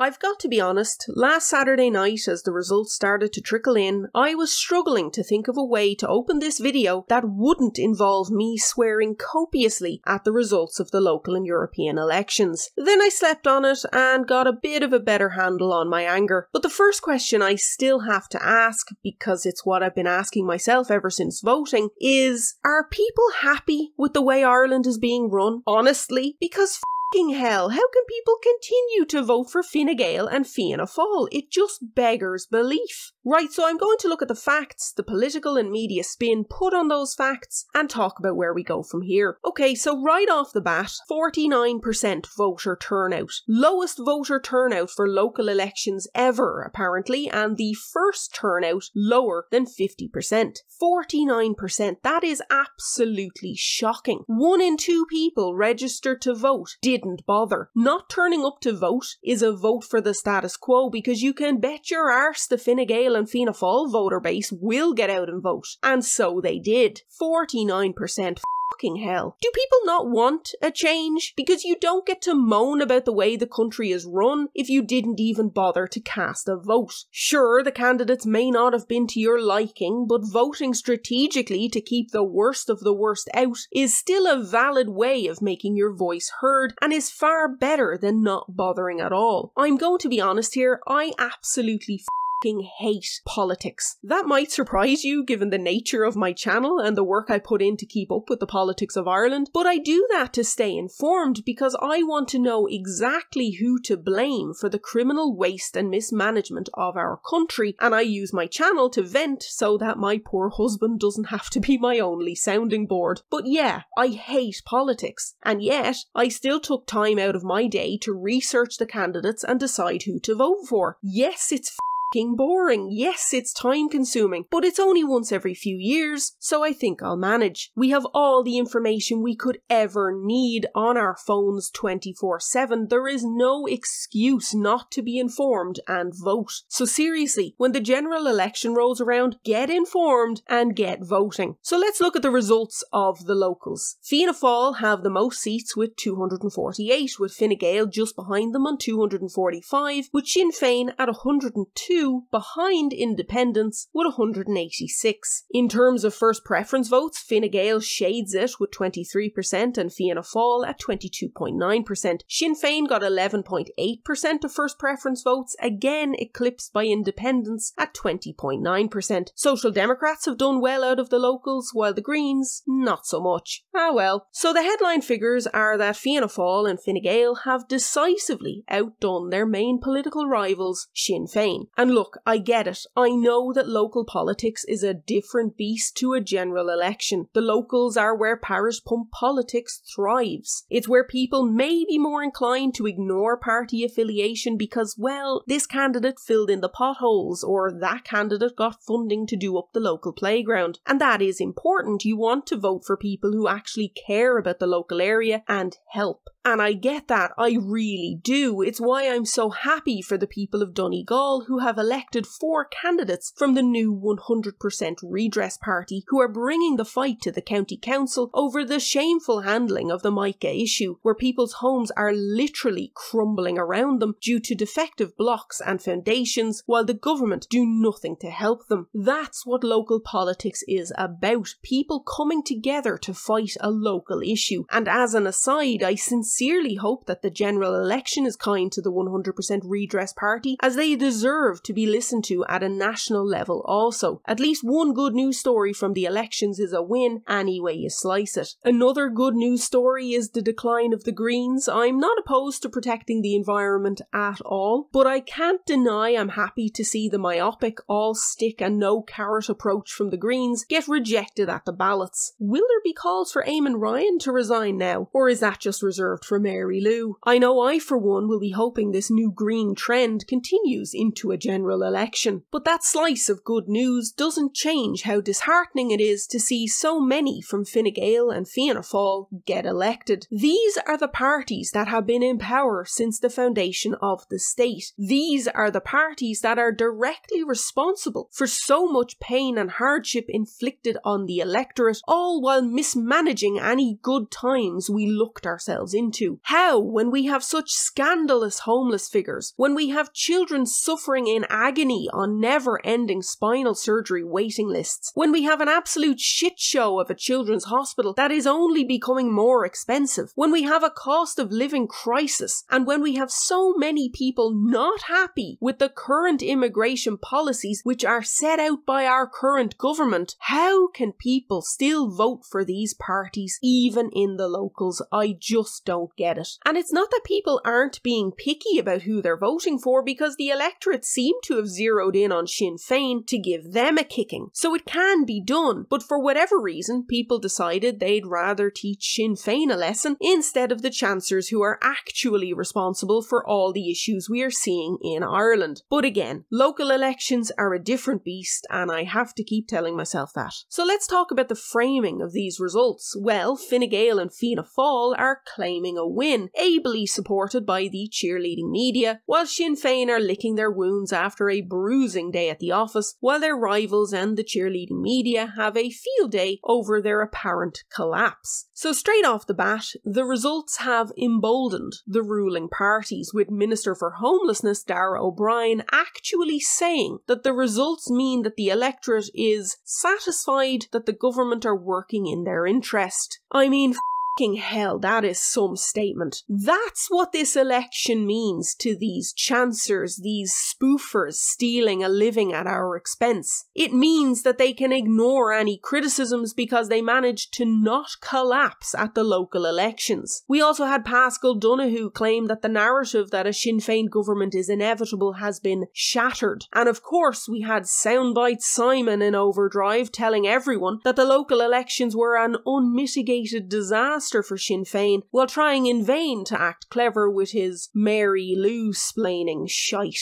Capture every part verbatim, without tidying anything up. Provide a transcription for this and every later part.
I've got to be honest, last Saturday night as the results started to trickle in, I was struggling to think of a way to open this video that wouldn't involve me swearing copiously at the results of the local and European elections. Then I slept on it and got a bit of a better handle on my anger. But the first question I still have to ask, because it's what I've been asking myself ever since voting, is, are people happy with the way Ireland is being run? Honestly, because f Fucking hell, how can people continue to vote for Fine Gael and Fianna Fáil? It just beggars belief. Right, so I'm going to look at the facts, the political and media spin put on those facts, and talk about where we go from here. Okay, so right off the bat, forty-nine percent voter turnout. Lowest voter turnout for local elections ever, apparently, and the first turnout lower than fifty percent. forty-nine percent, that is absolutely shocking. One in two people registered to vote did Didn't bother. Not turning up to vote is a vote for the status quo, because you can bet your arse the Fine Gael and Fianna Fáil voter base will get out and vote. And so they did. forty-nine percent. Fucking hell. Do people not want a change? Because you don't get to moan about the way the country is run if you didn't even bother to cast a vote. Sure, the candidates may not have been to your liking, but voting strategically to keep the worst of the worst out is still a valid way of making your voice heard, and is far better than not bothering at all. I'm going to be honest here, I absolutely f hate politics. That might surprise you given the nature of my channel and the work I put in to keep up with the politics of Ireland, but I do that to stay informed because I want to know exactly who to blame for the criminal waste and mismanagement of our country, and I use my channel to vent so that my poor husband doesn't have to be my only sounding board. But yeah, I hate politics, and yet I still took time out of my day to research the candidates and decide who to vote for. Yes, it's boring. Yes, it's time consuming, but it's only once every few years, so I think I'll manage. We have all the information we could ever need on our phones twenty-four seven. There is no excuse not to be informed and vote. So seriously, when the general election rolls around, get informed and get voting. So let's look at the results of the locals. Fianna Fáil have the most seats with two hundred forty-eight, with Fine Gael just behind them on two hundred forty-five, with Sinn Féin at one hundred two, behind independents with one hundred eighty-six. In terms of first preference votes, Fine Gael shades it with twenty-three percent and Fianna Fáil at twenty-two point nine percent. Sinn Féin got eleven point eight percent of first preference votes, again eclipsed by independents at twenty point nine percent. Social Democrats have done well out of the locals, while the Greens, not so much. Ah well. So the headline figures are that Fianna Fáil and Fine Gael have decisively outdone their main political rivals, Sinn Féin. And look, I get it. I know that local politics is a different beast to a general election. The locals are where parish pump politics thrives. It's where people may be more inclined to ignore party affiliation because, well, this candidate filled in the potholes or that candidate got funding to do up the local playground. And that is important. You want to vote for people who actually care about the local area and help. And I get that, I really do. It's why I'm so happy for the people of Donegal who have elected four candidates from the new one hundred percent Redress Party who are bringing the fight to the county council over the shameful handling of the Mica issue, where people's homes are literally crumbling around them due to defective blocks and foundations while the government do nothing to help them. That's what local politics is about, people coming together to fight a local issue. And as an aside, I sincerely I sincerely hope that the general election is kind to the one hundred percent Redress Party, as they deserve to be listened to at a national level also. At least one good news story from the elections is a win, any way you slice it. Another good news story is the decline of the Greens. I'm not opposed to protecting the environment at all, but I can't deny I'm happy to see the myopic, all stick and no carrot approach from the Greens get rejected at the ballots. Will there be calls for Eamon Ryan to resign now, or is that just reserved for Mary Lou? I know I for one will be hoping this new green trend continues into a general election. But that slice of good news doesn't change how disheartening it is to see so many from Fine Gael and Fianna Fáil get elected. These are the parties that have been in power since the foundation of the state. These are the parties that are directly responsible for so much pain and hardship inflicted on the electorate, all while mismanaging any good times we looked ourselves into. into. How, when we have such scandalous homeless figures, when we have children suffering in agony on never-ending spinal surgery waiting lists, when we have an absolute shit show of a children's hospital that is only becoming more expensive, when we have a cost of living crisis, and when we have so many people not happy with the current immigration policies which are set out by our current government, how can people still vote for these parties, even in the locals? I just don't get it. And it's not that people aren't being picky about who they're voting for, because the electorate seem to have zeroed in on Sinn Féin to give them a kicking. So it can be done, but for whatever reason, people decided they'd rather teach Sinn Féin a lesson instead of the chancers who are actually responsible for all the issues we are seeing in Ireland. But again, local elections are a different beast, and I have to keep telling myself that. So let's talk about the framing of these results. Well, Fine Gael and Fianna Fáil are claiming a win, ably supported by the cheerleading media, while Sinn Féin are licking their wounds after a bruising day at the office, while their rivals and the cheerleading media have a field day over their apparent collapse. So straight off the bat, the results have emboldened the ruling parties, with Minister for Homelessness Dara O'Brien actually saying that the results mean that the electorate is satisfied that the government are working in their interest. I mean, fucking hell, that is some statement. That's what this election means to these chancers, these spoofers stealing a living at our expense. It means that they can ignore any criticisms because they managed to not collapse at the local elections. We also had Pascal Donohoe claim that the narrative that a Sinn Féin government is inevitable has been shattered. And of course we had Soundbite Simon in overdrive telling everyone that the local elections were an unmitigated disaster for Sinn Féin, while trying in vain to act clever with his Mary Lou splaining shite.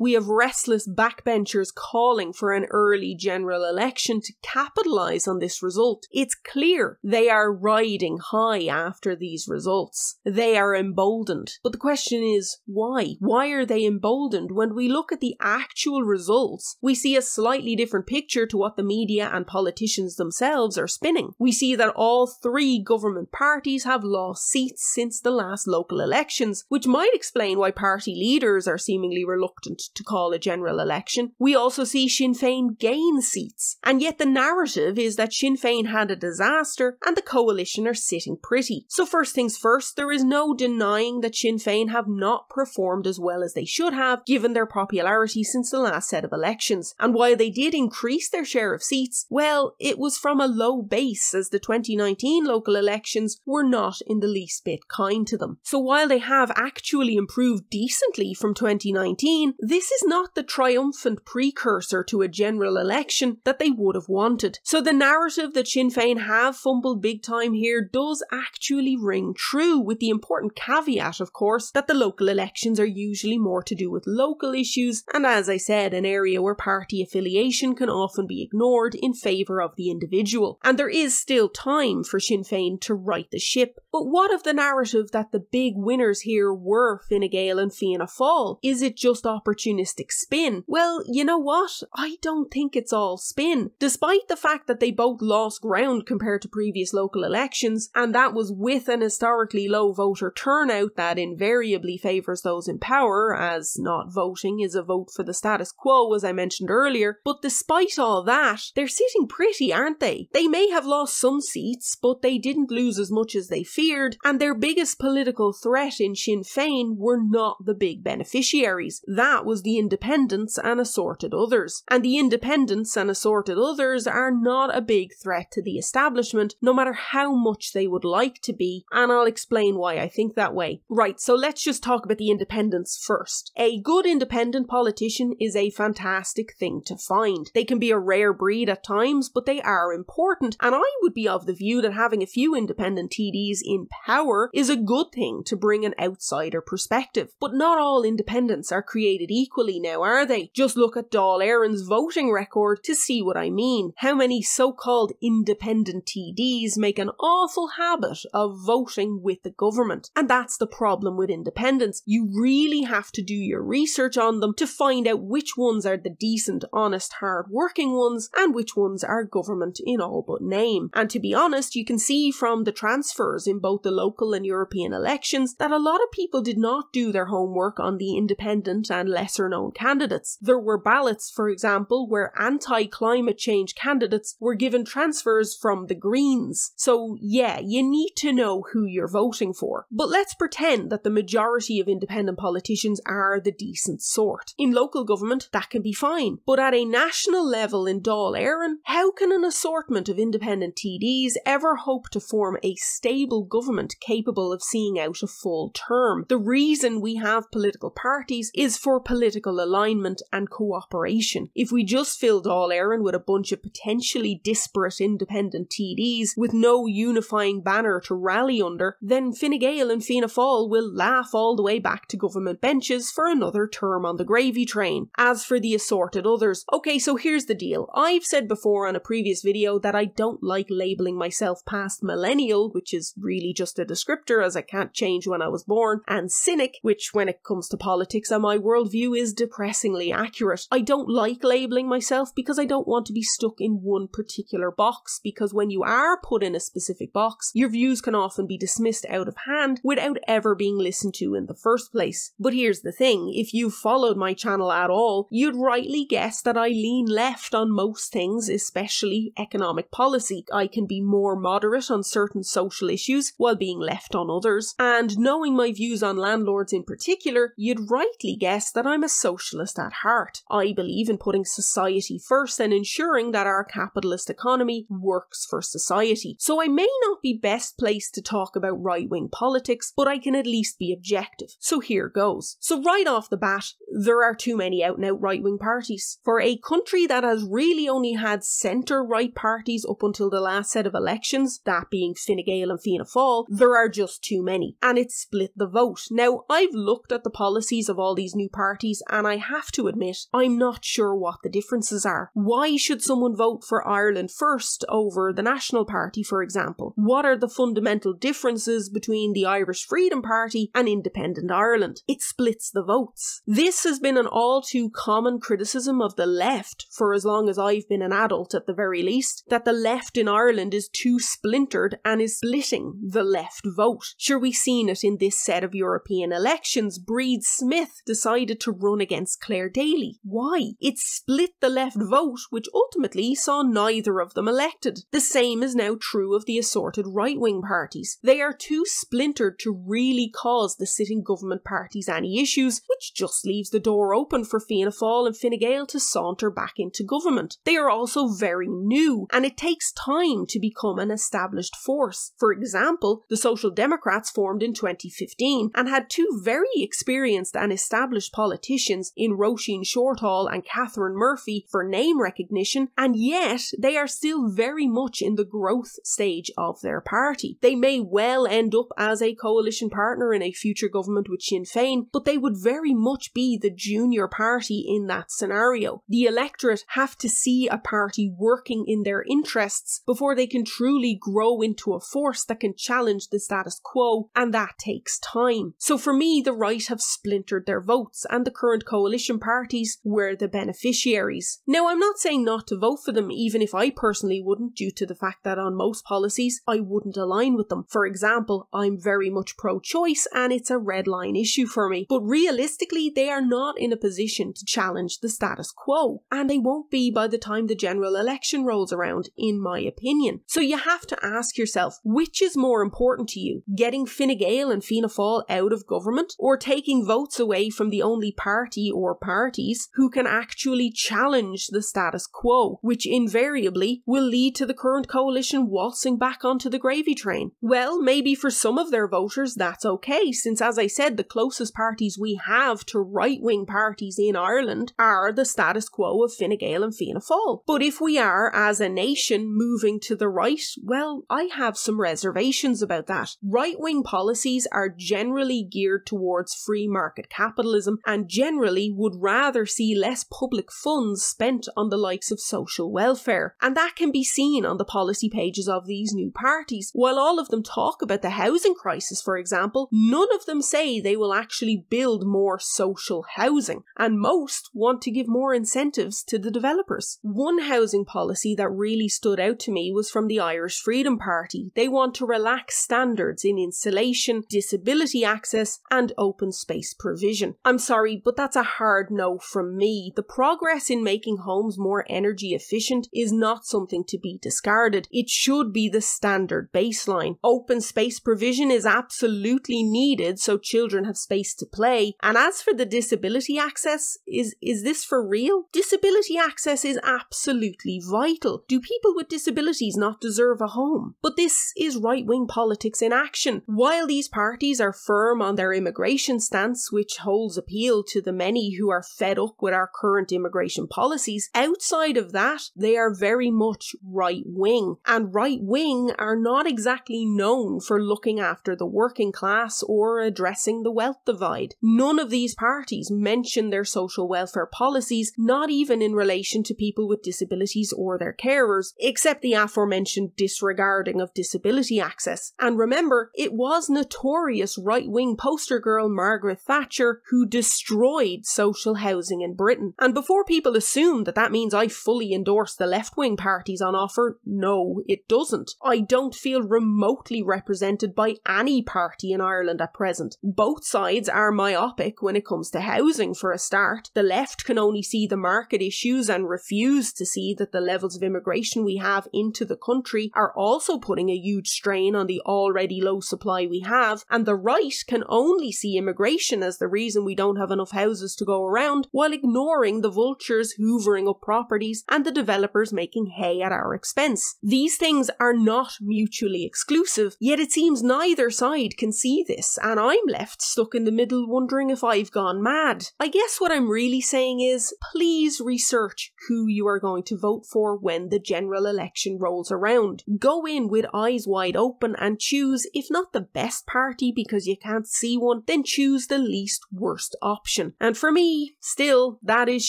We have restless backbenchers calling for an early general election to capitalise on this result. It's clear they are riding high after these results. They are emboldened. But the question is, why? Why are they emboldened? When we look at the actual results, we see a slightly different picture to what the media and politicians themselves are spinning. We see that all three government parties have lost seats since the last local elections, which might explain why party leaders are seemingly reluctant to call a general election. We also see Sinn Féin gain seats, and yet the narrative is that Sinn Féin had a disaster and the coalition are sitting pretty. So first things first, there is no denying that Sinn Féin have not performed as well as they should have given their popularity since the last set of elections, and while they did increase their share of seats, well, it was from a low base, as the twenty nineteen local elections were not in the least bit kind to them. So while they have actually improved decently from twenty nineteen, this is not the triumphant precursor to a general election that they would have wanted. So the narrative that Sinn Féin have fumbled big time here does actually ring true, with the important caveat, of course, that the local elections are usually more to do with local issues, and as I said, an area where party affiliation can often be ignored in favour of the individual. And there is still time for Sinn Féin to right the ship. But what of the narrative that the big winners here were Fine Gael and Fianna Fáil? Is it just opportunity? Opportunistic spin? Well, you know what? I don't think it's all spin. Despite the fact that they both lost ground compared to previous local elections, and that was with an historically low voter turnout that invariably favours those in power, as not voting is a vote for the status quo, as I mentioned earlier, but despite all that, they're sitting pretty, aren't they? They may have lost some seats, but they didn't lose as much as they feared, and their biggest political threat in Sinn Féin were not the big beneficiaries. That was the independents and assorted others. And the independents and assorted others are not a big threat to the establishment, no matter how much they would like to be, and I'll explain why I think that way. Right, so let's just talk about the independents first. A good independent politician is a fantastic thing to find. They can be a rare breed at times, but they are important, and I would be of the view that having a few independent T Ds in power is a good thing to bring an outsider perspective. But not all independents are created equal. equally now, are they? Just look at Dáil Éireann's voting record to see what I mean. How many so-called independent T Ds make an awful habit of voting with the government? And that's the problem with independents. You really have to do your research on them to find out which ones are the decent, honest, hard-working ones and which ones are government in all but name. And to be honest, you can see from the transfers in both the local and European elections that a lot of people did not do their homework on the independent and lesser-known candidates. There were ballots, for example, where anti-climate change candidates were given transfers from the Greens. So yeah, you need to know who you're voting for. But let's pretend that the majority of independent politicians are the decent sort. In local government, that can be fine. But at a national level in Dáil Éireann, how can an assortment of independent T Ds ever hope to form a stable government capable of seeing out a full term? The reason we have political parties is for political alignment and cooperation. If we just fill Dáil Éireann with a bunch of potentially disparate independent T Ds with no unifying banner to rally under, then Fine Gael and Fianna Fáil will laugh all the way back to government benches for another term on the gravy train. As for the assorted others, okay, so here's the deal. I've said before on a previous video that I don't like labelling myself past millennial, which is really just a descriptor as I can't change when I was born, and cynic, which when it comes to politics and my worldview is depressingly accurate. I don't like labelling myself because I don't want to be stuck in one particular box, because when you are put in a specific box, your views can often be dismissed out of hand without ever being listened to in the first place. But here's the thing, if you've followed my channel at all, you'd rightly guess that I lean left on most things, especially economic policy. I can be more moderate on certain social issues while being left on others, and knowing my views on landlords in particular, you'd rightly guess that I'm a socialist at heart. I believe in putting society first and ensuring that our capitalist economy works for society. So I may not be best placed to talk about right-wing politics, but I can at least be objective. So here goes. So right off the bat, there are too many out-and-out right-wing parties. For a country that has really only had centre-right parties up until the last set of elections, that being Fine Gael and Fianna Fáil, there are just too many, and it split the vote. Now, I've looked at the policies of all these new parties, and I have to admit, I'm not sure what the differences are. Why should someone vote for Ireland First over the National Party, for example? What are the fundamental differences between the Irish Freedom Party and Independent Ireland? It splits the votes. This has been an all too common criticism of the left, for as long as I've been an adult at the very least, that the left in Ireland is too splintered and is splitting the left vote. Sure, we've seen it in this set of European elections. Bríd Smith decided to run against Clare Daly. Why? It split the left vote, which ultimately saw neither of them elected. The same is now true of the assorted right-wing parties. They are too splintered to really cause the sitting government parties any issues, which just leaves the door open for Fianna Fáil and Fine Gael to saunter back into government. They are also very new, and it takes time to become an established force. For example, the Social Democrats formed in twenty fifteen and had two very experienced and established politicians in Roisin Shortall and Catherine Murphy for name recognition, and yet they are still very much in the growth stage of their party. They may well end up as a coalition partner in a future government with Sinn Féin, but they would very much be the junior party in that scenario. The electorate have to see a party working in their interests before they can truly grow into a force that can challenge the status quo, and that takes time. So for me, the right have splintered their votes, and the current coalition parties were the beneficiaries. Now, I'm not saying not to vote for them, even if I personally wouldn't, due to the fact that on most policies I wouldn't align with them. For example, I'm very much pro-choice and it's a red line issue for me, but realistically they are not in a position to challenge the status quo, and they won't be by the time the general election rolls around, in my opinion. So you have to ask yourself, which is more important to you? Getting Fine Gael and Fianna Fáil out of government, or taking votes away from the only party or parties who can actually challenge the status quo, which invariably will lead to the current coalition waltzing back onto the gravy train? Well, maybe for some of their voters that's okay, since as I said, the closest parties we have to right right-wing parties in Ireland are the status quo of Fine Gael and Fianna Fáil. But if we are, as a nation, moving to the right, well, I have some reservations about that. Right-wing policies are generally geared towards free market capitalism and generally would rather see less public funds spent on the likes of social welfare. And that can be seen on the policy pages of these new parties. While all of them talk about the housing crisis, for example, none of them say they will actually build more social housing. And most want to give more incentives to the developers. One housing policy that really stood out to me was from the Irish Freedom Party. They want to relax standards in insulation, disability access, and open space provision. I'm sorry, but that's a hard no from me. The progress in making homes more energy efficient is not something to be discarded. It should be the standard baseline. Open space provision is absolutely needed so children have space to play. And as for the disability access, is, is this for real? Disability access is absolutely vital. Do people with disabilities not deserve a home? But this is right-wing politics in action. While these parties are firm on their immigration stance, which holds appeal to the many who are fed up with our current immigration policies, outside of that, they are very much right-wing. And right-wing are not exactly known for looking after the working class or addressing the wealth divide. None of these parties mention their social welfare policies, not even in relation to people with disabilities or their carers, except the aforementioned disregarding of disability access. And remember, it was notorious right-wing poster girl Margaret Thatcher who destroyed social housing in Britain. And before people assume that that means I fully endorse the left-wing parties on offer, no, it doesn't. I don't feel remotely represented by any party in Ireland at present. Both sides are myopic when it comes to housing, for a start. The left can only see the market issues and refuse to see that the levels of immigration we have into the country are also putting a huge strain on the already low supply we have, and the right can only see immigration as the reason we don't have enough houses to go around, while ignoring the vultures hoovering up properties and the developers making hay at our expense. These things are not mutually exclusive, yet it seems neither side can see this, and I'm left stuck in the middle wondering if I've gone mad. I guess what I'm really saying is, please research who you are going to vote for when the general election rolls around. Go in with eyes wide open and choose, if not the best party because you can't see one, then choose the least worst option. And for me, still, that is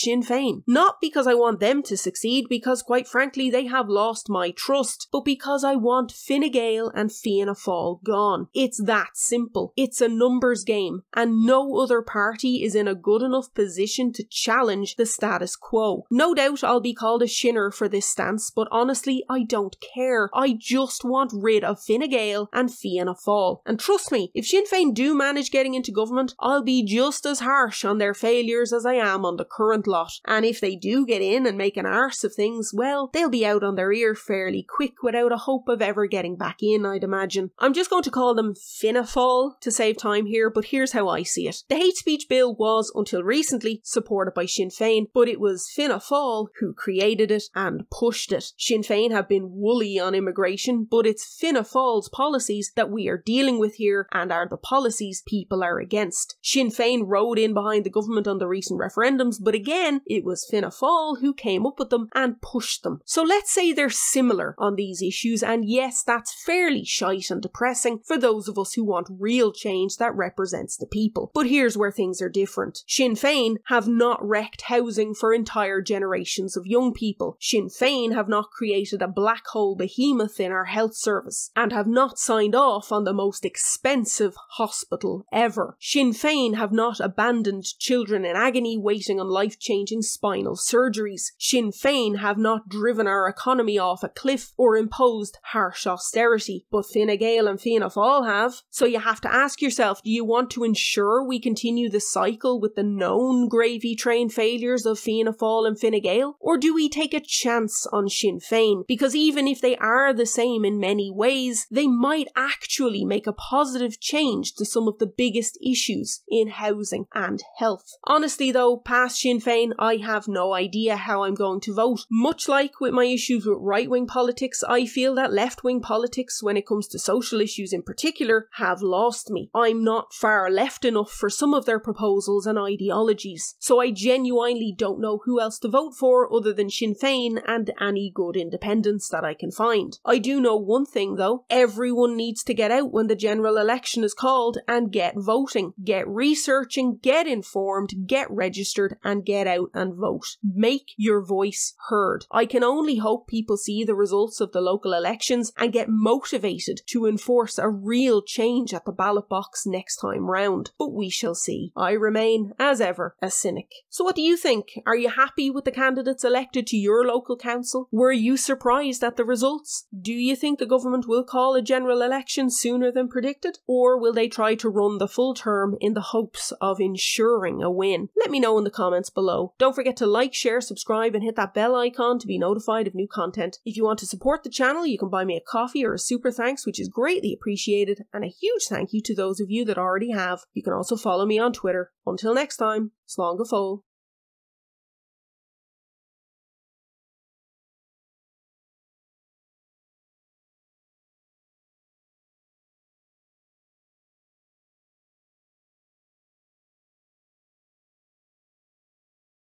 Sinn Féin. Not because I want them to succeed, because quite frankly they have lost my trust, but because I want Fine Gael and Fianna Fáil gone. It's that simple. It's a numbers game, and no other party is in a good enough position to challenge the status quo. No doubt I'll be called a shinner for this stance, but honestly I don't care. I just want rid of Fine Gael and Fianna Fáil. And trust me, if Sinn Féin do manage getting into government, I'll be just as harsh on their failures as I am on the current lot. And if they do get in and make an arse of things, well, they'll be out on their ear fairly quick without a hope of ever getting back in, I'd imagine. I'm just going to call them Fianna Fáil to save time here, but here's how I see it. The hate speech bill was, until recently, supported by Sinn Féin, but it was Fianna Fáil who created it and pushed it. Sinn Féin have been woolly on immigration, but it's Fianna Fáil's policies that we are dealing with here and are the policies people are against. Sinn Féin rode in behind the government on the recent referendums, but again, it was Fianna Fáil who came up with them and pushed them. So let's say they're similar on these issues, and yes, that's fairly shite and depressing for those of us who want real change that represents the people. But here's where things are different. Sinn Féin have not wrecked housing for entire generations of young people. Sinn Féin have not created a black hole behemoth in our health service, and have not signed off on the most expensive hospital ever. Sinn Féin have not abandoned children in agony waiting on life-changing spinal surgeries. Sinn Féin have not driven our economy off a cliff or imposed harsh austerity, but Fine Gael and Fianna Fáil have. So you have to ask yourself, do you want to ensure we continue the cycle with the known gravy train failures of Fianna Fáil and Fine Gael? Or do we take a chance on Sinn Féin? Because even if they are the same in many ways, they might actually make a positive change to some of the biggest issues in housing and health. Honestly though, past Sinn Féin, I have no idea how I'm going to vote. Much like with my issues with right-wing politics, I feel that left-wing politics, when it comes to social issues in particular, have lost me. I'm not far left enough for some of their proposals principles and ideologies, so I genuinely don't know who else to vote for other than Sinn Féin and any good independents that I can find. I do know one thing though, everyone needs to get out when the general election is called and get voting, get researching, get informed, get registered and get out and vote. Make your voice heard. I can only hope people see the results of the local elections and get motivated to enforce a real change at the ballot box next time round. But we shall see. I remain, as ever, a cynic. So what do you think? Are you happy with the candidates elected to your local council? Were you surprised at the results? Do you think the government will call a general election sooner than predicted? Or will they try to run the full term in the hopes of ensuring a win? Let me know in the comments below. Don't forget to like, share, subscribe and hit that bell icon to be notified of new content. If you want to support the channel, you can buy me a coffee or a super thanks, which is greatly appreciated, and a huge thank you to those of you that already have. You can also follow me on Twitter. Until next time, slán go fóill.